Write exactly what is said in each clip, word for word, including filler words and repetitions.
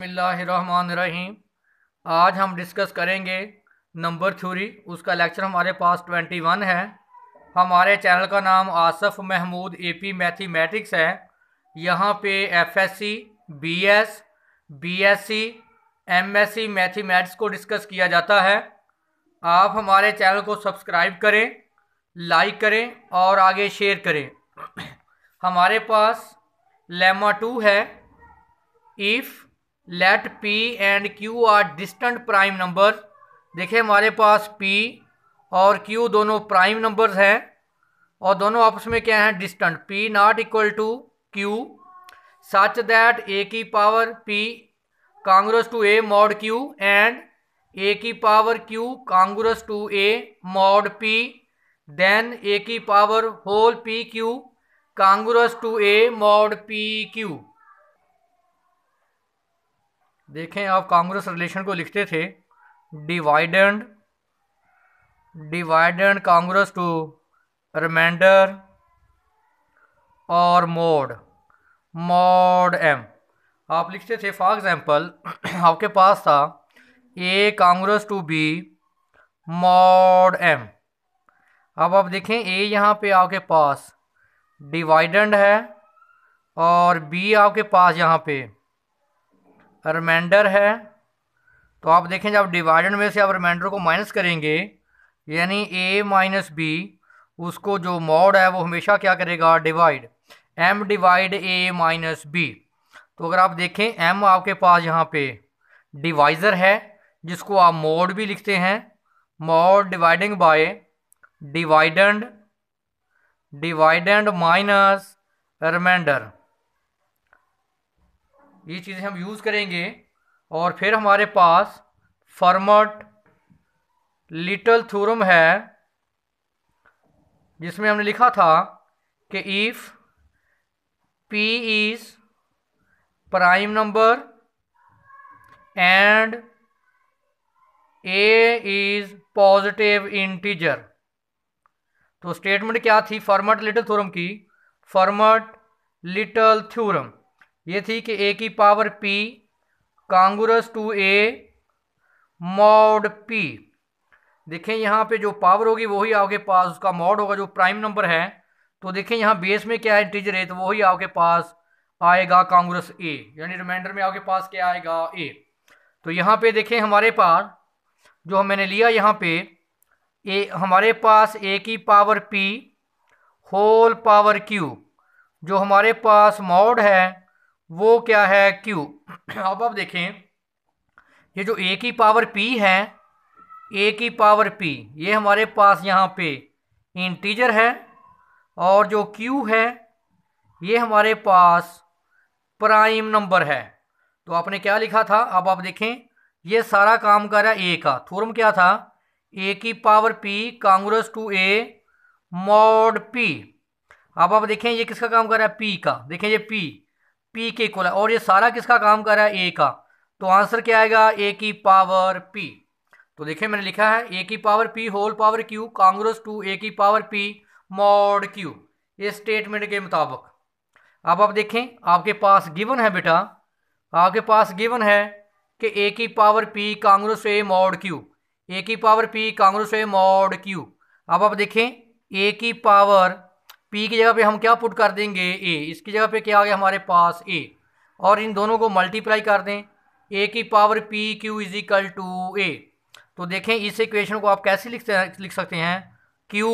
बिस्मिल्लाहिर्रहमानिर्रहीम। आज हम डिस्कस करेंगे नंबर थ्योरी। उसका लेक्चर हमारे पास इक्कीस है। हमारे चैनल का नाम आसफ़ महमूद एपी मैथमेटिक्स है। यहाँ पे FSc, BS, BSc, MSc mathematics को डिस्कस किया जाता है। आप हमारे चैनल को सब्सक्राइब करें, लाइक करें और आगे शेयर करें। हमारे पास लेमा टू है। If let P and Q are distant prime number. देखिए हमारे पास P और Q दोनों प्राइम नंबर्स हैं और दोनों आपस में क्या हैं, distant. P not equal to Q such that A की power P congruent to A mod Q and A की power Q congruent to A mod P, then A की power whole P Q congruent to A mod P Q। देखें, आप Congress relation को लिखते थे dividend dividend congruent to remainder और mod mod M आप लिखते थे। फॉर एग्जांपल आपके पास था A congruent to B mod M. अब आप देखें ए यहाँ पे आपके पास डिवाइडेंड है और बी आपके पास यहाँ पे रिमाइंडर है। तो आप देखें जब डिवाइडेंड में से आप रिमाइंडर को माइनस करेंगे यानी ए माइनस बी, उसको जो मॉड है वो हमेशा क्या करेगा, divide. M divide A minus B. तो अगर आप देखें एम आपके पास यहाँ पे डिवाइज़र है जिसको आप मॉड भी लिखते हैं, mod dividing by dividend dividend minus remainder. ये चीज़ें हम यूज़ करेंगे। और फिर हमारे पास फर्मट लिटल थ्योरम है जिसमें हमने लिखा था कि if P is prime number and A is positive integer. तो स्टेटमेंट क्या थी फर्मट लिटल थ्योरम की? फर्मट लिटल थ्योरम ये थी कि ए की power P congruent to A mod P. देखें यहाँ पे जो पावर होगी वही आपके पास उसका मॉड होगा जो प्राइम नंबर है। तो देखें यहाँ बेस में क्या है, इंटीजर है, तो वही आपके पास आएगा कांग्रेस ए, यानी रिमाइंडर में आपके पास क्या आएगा, ए। तो यहाँ पे देखें हमारे पास जो मैंने लिया यहाँ पे ए, हमारे पास ए की power P whole power Q, जो हमारे पास मॉड है वो क्या है, क्यू। अब आप देखें ये जो ए की पावर पी है, ए की पावर पी ये हमारे पास यहाँ पे इंटीजर है और जो क्यू है ये हमारे पास प्राइम नंबर है। तो आपने क्या लिखा था, अब आप देखें ये सारा काम कर रहा है ए का। थ्योरम क्या था, ए की power P congruent to A mod P. अब आप देखें ये किसका काम कर रहा है, पी का। देखें ये पी पी के इक्वल है और ये सारा किसका काम कर रहा है, ए का। तो आंसर क्या आएगा, ए की पावर पी। तो देखिए मैंने लिखा है ए की power P whole power Q congruent to A की पावर पी मॉड क्यू, ये स्टेटमेंट के मुताबिक। अब आप देखें आपके पास गिवन है बेटा, आपके पास गिवन है कि ए की power P congruent A mod Q, A की power P congruent A mod Q. अब आप देखें ए की पावर पी की जगह पे हम क्या पुट कर देंगे, ए। इसकी जगह पे क्या आ गया हमारे पास, ए। और इन दोनों को मल्टीप्लाई कर दें, ए की power P Q is equal to A. तो देखें इस इक्वेशन को आप कैसे लिख लिख सकते हैं, क्यू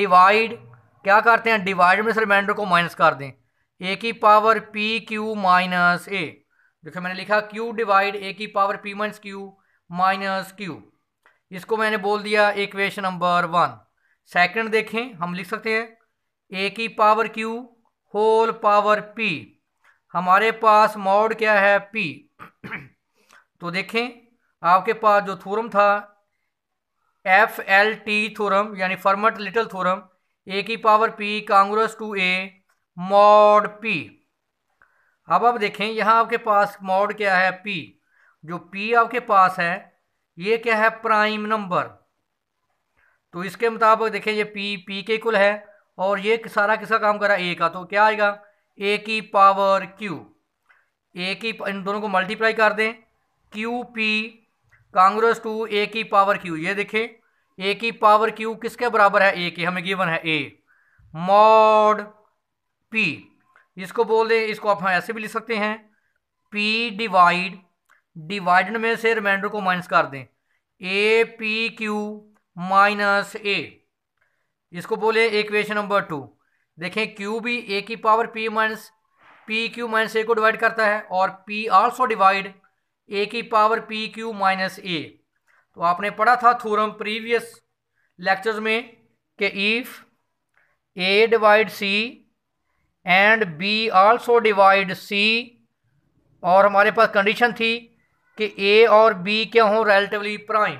डिवाइड क्या करते हैं, डिवाइड में से रिमाइंडर को माइनस कर दें, ए की power P Q minus A. देखो मैंने लिखा क्यू डिवाइड ए की power P minus Q minus Q. इसको मैंने बोल दिया इक्वेशन नंबर वन। सेकेंड देखें हम लिख सकते हैं ए की power Q whole power P, हमारे पास मॉड क्या है, पी। तो देखें आपके पास जो थ्योरम था एफ एल टी थ्योरम यानी फर्मट लिटल थ्योरम, ए की power P congruent to A mod P. अब आप देखें यहाँ आपके पास मॉड क्या है, पी। जो पी आपके पास है ये क्या है, प्राइम नंबर। तो इसके मुताबिक देखें ये पी पी के इक्वल है और ये सारा किसका काम कर रहा है, ए का। तो क्या आएगा, ए की पावर क्यू। ए की इन दोनों को मल्टीप्लाई कर दें, Q P congruent to A की पावर क्यू, ये देखें ए की पावर क्यू किसके बराबर है, ए के, हमें गिवन है ए मॉड पी, इसको बोल दें, इसको आप ऐसे भी लिख सकते हैं पी डिवाइड, डिवाइड में से रिमाइंडर को माइनस कर दें A P Q minus A, इसको बोले इक्वेशन नंबर टू। देखें क्यू भी ए की power P minus P Q minus A को डिवाइड करता है और पी आल्सो डिवाइड ए की power P Q minus A. तो आपने पढ़ा था थ्योरम प्रीवियस लेक्चर्स में कि if A divide C and B also divide C, और हमारे पास कंडीशन थी कि ए और बी क्या हों रिलेटिवली प्राइम।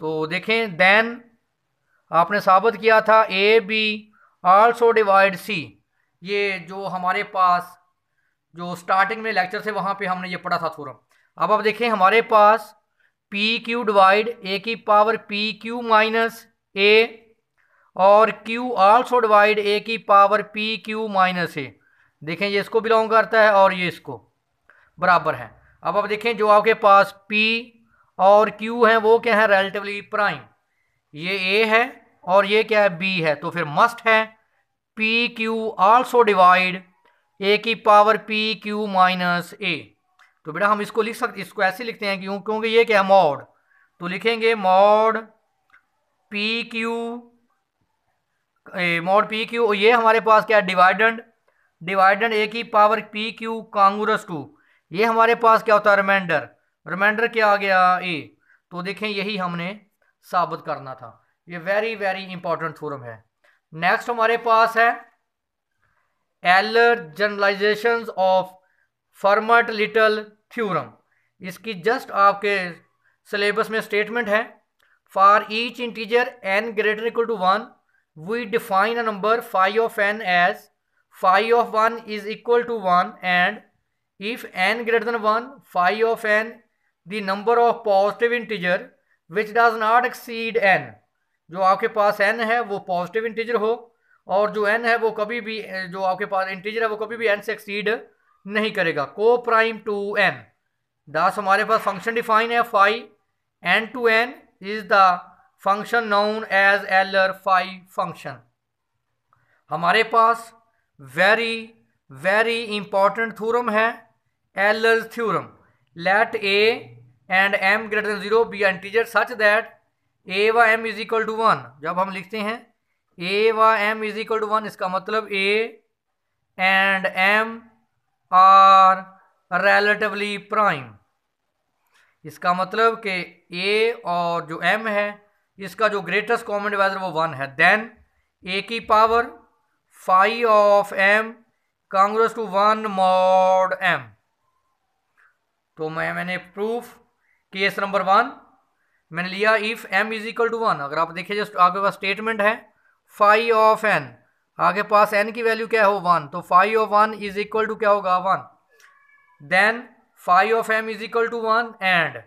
तो देखें देन आपने साबित किया था A B also divide C, ये जो हमारे पास जो स्टार्टिंग में लेक्चर से वहाँ पे हमने ये पढ़ा था थ्योरम। अब आप देखें हमारे पास पी क्यू डिवाइड ए की power P Q minus A और क्यू आल्सो डिवाइड ए की power P Q minus A, देखें ये इसको बिलोंग करता है और ये इसको बराबर है। अब आप देखें जो आपके पास पी और क्यू हैं वो क्या है रिलेटिवली प्राइम, ये ए है और ये क्या है बी है, तो फिर मस्ट है P Q also divide A की power P Q minus A. तो बेटा हम इसको लिख सकते, इसको ऐसे लिखते हैं क्यों, क्योंकि ये क्या है मॉड, तो लिखेंगे mod P Q, mod P Q, ये हमारे पास क्या है डिवाइडेंड, डिवाइडेंड ए की power P Q congruent to, ये हमारे पास क्या होता है रिमाइंडर, रिमाइंडर क्या आ गया ए। तो देखें यही हमने साबित करना था, ये वेरी वेरी इंपॉर्टेंट थ्योरम है। नेक्स्ट हमारे पास है Euler generalisations of Fermat little theorem, इसकी जस्ट आपके सिलेबस में स्टेटमेंट है, for each integer N greater equal to one we define a number phi of N as phi of one is equal to one and if N greater than one phi of N the number of positive integer which does not exceed N. जो आपके पास N है वो positive integer हो और जो N है वो कभी भी, जो आपके पास इंटीजर है वो कभी भी एन से एक्सीड नहीं करेगा, को प्राइम टू एन। दास हमारे पास फंक्शन डिफाइन है phi N to N is the function known as Euler phi function. हमारे पास वेरी वेरी इंपॉर्टेंट थ्योरम है Euler's theorem, let A and M greater than zero be integer such that A व M is equal to one. जब हम लिखते हैं A व M is equal to one, इसका मतलब A and M are relatively prime, इसका मतलब कि ए और जो एम है इसका जो ग्रेटेस्ट कॉमन डिवाइजर वो वन है। देन ए की power phi of M congruent to one mod M. तो मैं मैंने प्रूफ केस नंबर वन मैंने लिया if M is equal to one. अगर आप देखिए जस्ट आपके पास स्टेटमेंट है फाई ऑफ एन, आगे पास एन की वैल्यू क्या हो वन, तो phi of one is equal to क्या होगा one. Then phi of M is equal to one and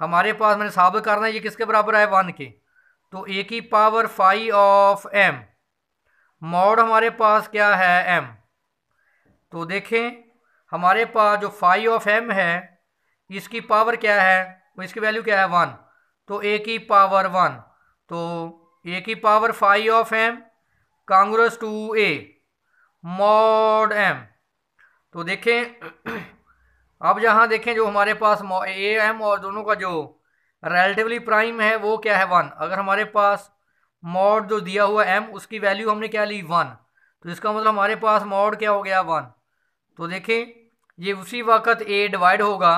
हमारे पास मैंने साबित करना है ये किसके बराबर है वन के, तो ए की power phi of M mod हमारे पास क्या है एम। तो देखें हमारे पास जो फाई ऑफ एम है इसकी पावर क्या है, इसकी वैल्यू क्या है वन, तो ए की पावर वन, तो ए की power phi of M congruent to A mod M. तो देखें अब यहाँ देखें जो हमारे पास ए एम और दोनों का जो रिलेटिवली प्राइम है वो क्या है वन। अगर हमारे पास मॉड जो दिया हुआ एम उसकी वैल्यू हमने क्या ली वन, तो इसका मतलब हमारे पास मॉड क्या हो गया वन। तो देखें ये उसी वक्त ए डिवाइड होगा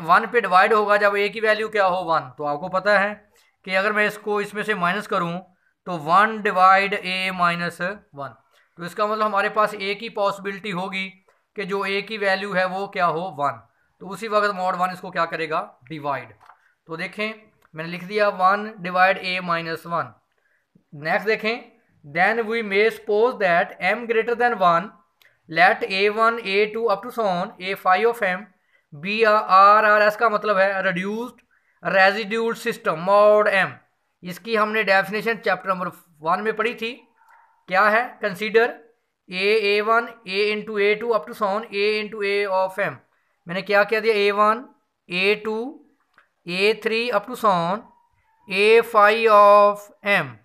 वन पे डिवाइड होगा जब ए की वैल्यू क्या हो वन। तो आपको पता है कि अगर मैं इसको इसमें से माइनस करूं तो one divide A minus one, तो इसका मतलब हमारे पास ए की पॉसिबिलिटी होगी कि जो ए की वैल्यू है वो क्या हो वन, तो उसी वक्त मॉड वन इसको क्या करेगा डिवाइड। तो देखें मैंने लिख दिया one divide A minus one. Next देखें then we may suppose that M greater than one let A one A two up to so on A phi of M be R R S का मतलब है reduced residual system mod M. इसकी हमने definition chapter number one में पढ़ी थी, क्या है consider A one A into A two up to so on A into A of M. मैंने क्या क्या दिया, A one A two A three up to so on A phi of M.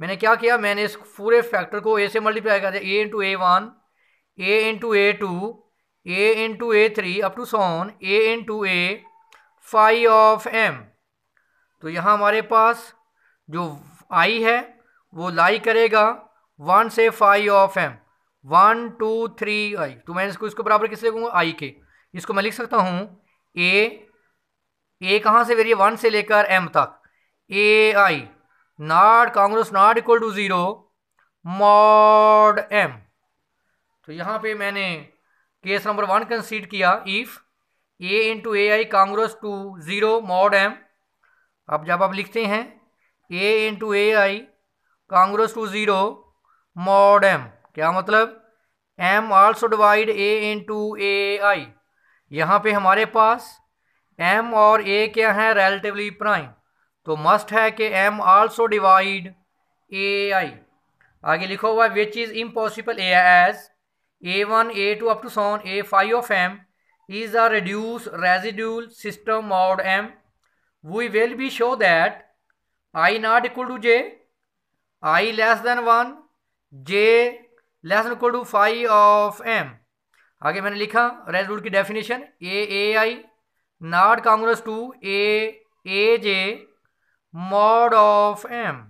मैंने क्या किया, मैंने इस पूरे फैक्टर को ए से मल्टीप्लाई कर दिया, A into A one A into A two A into A three up to so on A into A phi of M. तो यहाँ हमारे पास जो आई है वो लाई करेगा वन से phi of M, one two three I. तो मैं इसको इसको बराबर किससे लिखूँगा, आई के। इसको मैं लिख सकता हूँ ए, ए कहाँ से वेरिए वन से लेकर एम तक, A I not congruent not equal to zero mod M. तो यहाँ पे मैंने केस नंबर वन कंसीड किया, if A into A I congruent to zero mod M. अब जब आप लिखते हैं A into A I congruent to zero mod M, क्या मतलब, M also divide A into A I. यहाँ पर हमारे पास एम और ए क्या हैं, रेलेटिवली प्राइम, तो मस्ट है कि एम आल्सो डिवाइड ए आई। आगे लिखा हुआ which is impossible A as A one A two up to so on A phi of M is a reduce residual system mod M. We will be show that I not equal to J, I less than one, J less than equal to phi of M. आगे मैंने लिखा residual की definition, A A I not congruent to A A J mod of M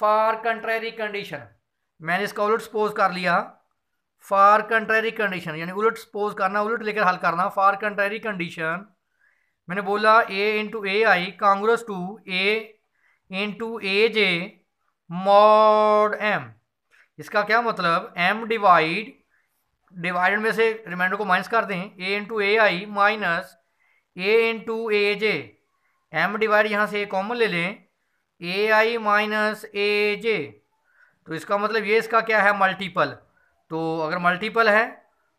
for contrary condition. मैंने इसका उलट suppose कर लिया, for contrary condition यानी उलट सपोज करना, उलट लेकर हल करना। फॉर कंट्रेरी कंडीशन मैंने बोला ए into A I congruent to A into A J mod M. इसका क्या मतलब, एम डिवाइड डिवाइडेड में से रिमाइंडर को माइनस कर दें, ए इंटू ए आई माइनस ए इंटू ए जे, एम डिवाइड यहाँ से कॉमन ले लें, ए आई माइनस ए जे। तो इसका मतलब ये इसका क्या है, मल्टीपल। तो अगर मल्टीपल है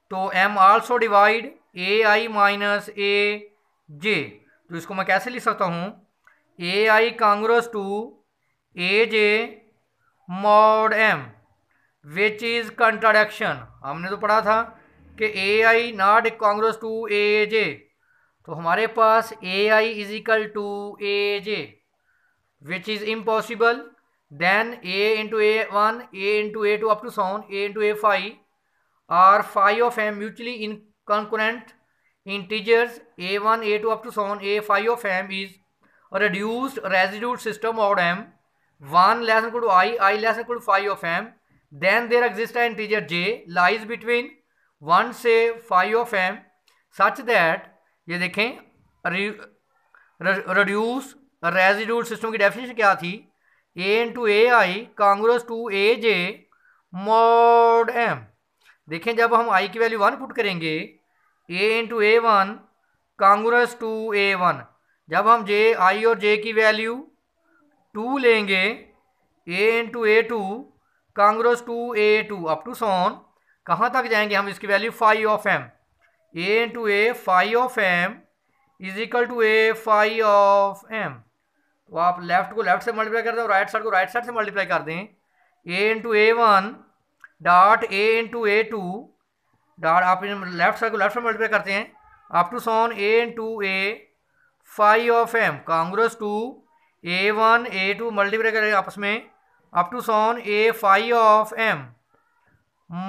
तो एम आल्सो डिवाइड ए आई माइनस ए जे। तो इसको मैं कैसे लिख सकता हूँ, ए आई congruent to A J mod M which is contradiction. हमने तो पढ़ा था कि ए आई नॉट कांग्रेस टू ए जे, तो हमारे पास ए आई is equal to A J which is impossible. Then A into A one A into A two up to so on A into A five are phi of M mutually incongruent integers A one A two up to so on A phi of M is reduced residual system of M, one less equal to I, I less equal to phi of M. Then there exists an integer j lies between one से फाइव of m such that, ये देखें reduce residual system की definition क्या थी, a into a i congruous to a j mod m। देखें जब हम i की वैल्यू वन पुट करेंगे, a into a one congruous to a one, जब हम j i और j की वैल्यू टू लेंगे, a into a two congruent to A two up to so on कहाँ तक जाएंगे हम, इसकी value phi of M, A into A phi of M is equal to A phi of M. तो आप left को left से मल्टीप्लाई कर दें और राइट साइड को राइट साइड से मल्टीप्लाई कर दें, ए इंटू ए वन डॉट ए इंटू ए टू डॉट, आप लेफ्ट साइड को लेफ्ट से मल्टीप्लाई करते हैं up to so on A into A phi of M congruent to A one A two multiply करेंगे आपस में up to so on A phi of M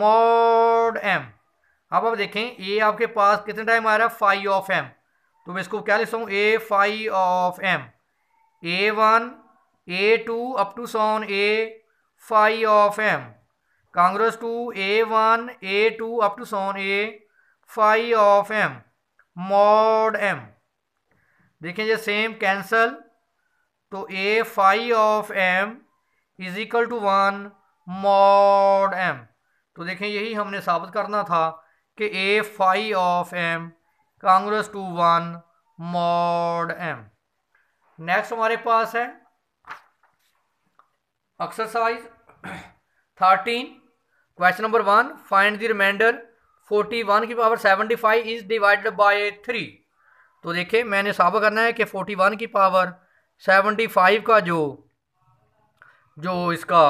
mod M. अब आप देखें ए आपके पास कितने टाइम आ रहा है, फाइव ऑफ एम, तो मैं इसको क्या लिखता हूँ, A phi of M A one A two up to so on A phi of M congruent to A one A two up to so on A phi of M mod M. देखें ये same cancel, तो A phi of M is equal to one mod M. तो देखें यही हमने साबित करना था कि A phi of M congruent to one mod M. Next हमारे पास है exercise thirteen question number one, find the remainder forty one की power seventy five is divided by three. तो देखें मैंने साबित करना है कि फोर्टी वन की पावर सेवेंटी फाइव का जो जो इसका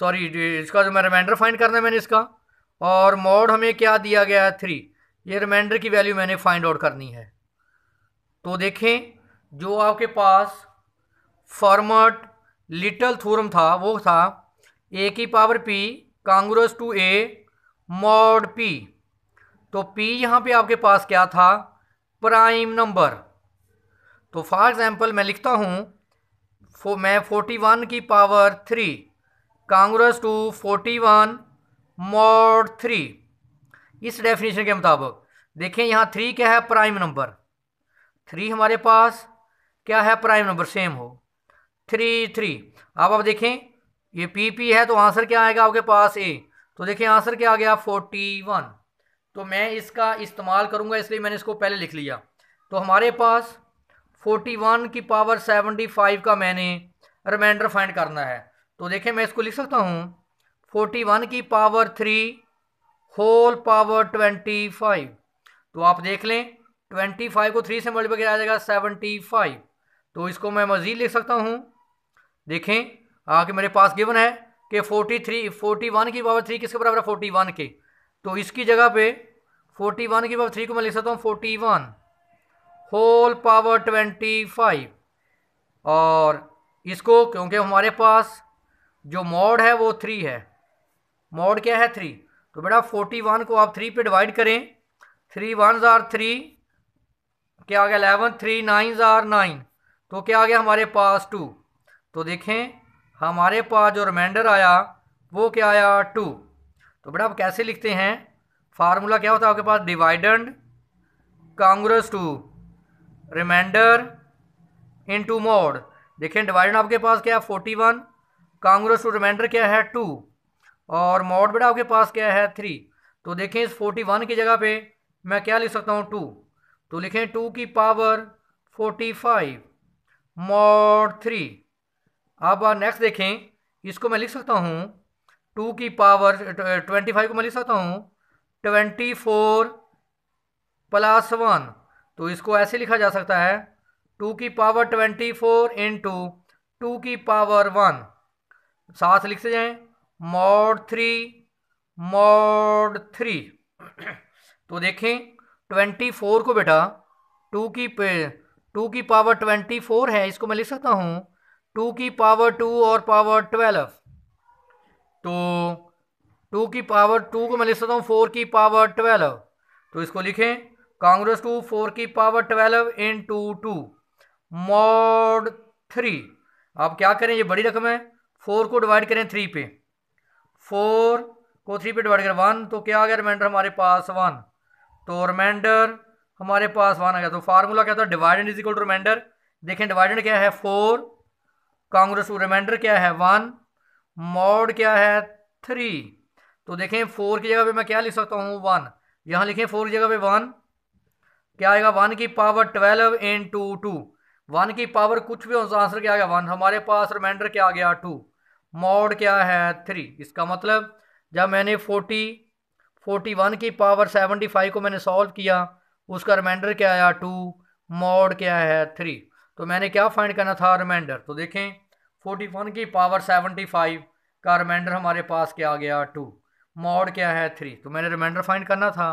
सॉरी इसका जो मैं रिमाइंडर फाइंड करना है मैंने इसका, और मॉड हमें क्या दिया गया है थ्री, ये रिमाइंडर की वैल्यू मैंने फाइंड आउट करनी है। तो देखें जो आपके पास फॉर्मट लिटल थ्योरम था वो था ए की power P congruent to A mod P. तो पी यहाँ पे आपके पास क्या था, प्राइम नंबर। तो फॉर एग्जांपल मैं लिखता हूँ फो, मैं फोर्टी वन की power three congruent to forty one mod three, इस डेफिनेशन के मुताबिक। देखें यहाँ थ्री क्या है, प्राइम नंबर। थ्री हमारे पास क्या है, प्राइम नंबर, सेम हो थ्री थ्री। अब आप देखें ये पी पी है तो आंसर क्या आएगा आपके पास ए। तो देखें आंसर क्या आ गया, फोर्टी वन। तो मैं इसका इस्तेमाल करूंगा इसलिए मैंने इसको पहले लिख लिया। तो हमारे पास फोर्टी वन की पावर सेवेंटी फाइव का मैंने रिमाइंडर फाइंड करना है। तो देखें मैं इसको लिख सकता हूँ फोर्टी वन की power three whole power twenty five. तो आप देख लें ट्वेंटी फाइव को थ्री से मल्टीप्लाई किया जाएगा सेवेंटी फाइव। तो इसको मैं मज़ीद लिख सकता हूँ। देखें आगे मेरे पास गिवन है कि फोर्टी थ्री फोर्टी वन की पावर थ्री किसके बराबर है, फोर्टी वन के। तो इसकी जगह पे फोर्टी वन की पावर थ्री को मैं लिख सकता हूँ forty one whole power twenty five. और इसको क्योंकि हमारे पास जो मॉड है वो थ्री है, मॉड क्या है थ्री, तो बेटा फोर्टी वन को आप थ्री पे डिवाइड करें, थ्री वन ज़ार थ्री क्या आ गया एलेवन, थ्री नाइन ज़ार नाइन, तो क्या आ गया हमारे पास टू। तो देखें हमारे पास जो रिमाइंडर आया वो क्या आया, टू। तो बेटा आप कैसे लिखते हैं, फार्मूला क्या होता है आपके पास, dividend congruent to remainder into mod. देखें डिवाइडेंड आपके पास क्या है forty one, congruent to remainder क्या है टू, और मॉड बेटा आपके पास क्या है थ्री। तो देखें इस फोर्टी वन की जगह पे मैं क्या लिख सकता हूँ, टू। तो लिखें टू की power forty five mod three. अब नेक्स्ट देखें इसको मैं लिख सकता हूँ टू की पावर ट्वेंटी फाइव को मैं लिख सकता हूँ ट्वेंटी फोर प्लस वन। तो इसको ऐसे लिखा जा सकता है टू की power twenty four into two की पावर वन, साथ लिखते जाएं मॉड थ्री मॉड थ्री। तो देखें ट्वेंटी फोर को बेटा टू की टू की पावर ट्वेंटी फोर है, इसको मैं लिख सकता हूँ टू की पावर टू और पावर ट्वेल्व। तो टू की पावर टू को मैं लिख सकता हूँ फोर की पावर ट्वेल्व। तो इसको लिखें कांग्रेस टू फोर की power twelve into two mod three. आप क्या करें, ये बड़ी रकम है, फोर को डिवाइड करें थ्री पे, फोर को थ्री पे डिवाइड करें वन, तो क्या आ गया रिमाइंडर हमारे पास वन। तो रिमाइंडर हमारे पास वन आ गया। तो फार्मूला क्या था, dividend is equal to remainder. देखें डिवाइडेंड क्या है फोर, कांग्रेस टू रिमाइंडर क्या है वन, मॉड क्या है थ्री। तो देखें फोर की जगह पे मैं क्या लिख सकता हूँ वन, यहाँ लिखें फोर की जगह पे वन, क्या आएगा वन की power twelve into two, one की पावर कुछ भी हो आंसर क्या आ गया वन। हमारे पास रिमाइंडर क्या आ गया टू, मॉड क्या है थ्री। इसका मतलब जब मैंने फोर्टी फोर्टी वन की पावर सेवेंटी फाइव को मैंने सॉल्व किया उसका रिमाइंडर क्या आया टू, मॉड क्या है थ्री। तो मैंने क्या फाइंड करना था, रिमाइंडर। तो देखें फोर्टी वन की पावर सेवेंटी फाइव का रिमाइंडर हमारे पास क्या आ गया टू, मॉड क्या है थ्री। तो मैंने रिमाइंडर फाइंड करना था,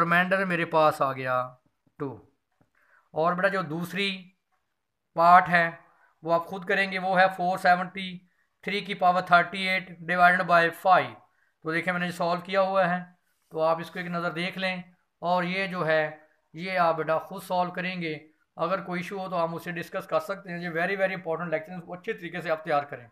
रिमाइंडर मेरे पास आ गया टू। और बेटा जो दूसरी पार्ट है वो आप खुद करेंगे, वो है फोर सेवेंटी थ्री की power thirty eight divided by five. तो देखें मैंने सॉल्व किया हुआ है, तो आप इसको एक नज़र देख लें, और ये जो है ये आप बेटा खुद सॉल्व करेंगे। अगर कोई इशू हो तो आप मुझसे डिस्कस कर सकते हैं। ये वेरी वेरी इंपॉर्टेंट लेक्चर, अच्छे तरीके से आप तैयार करें।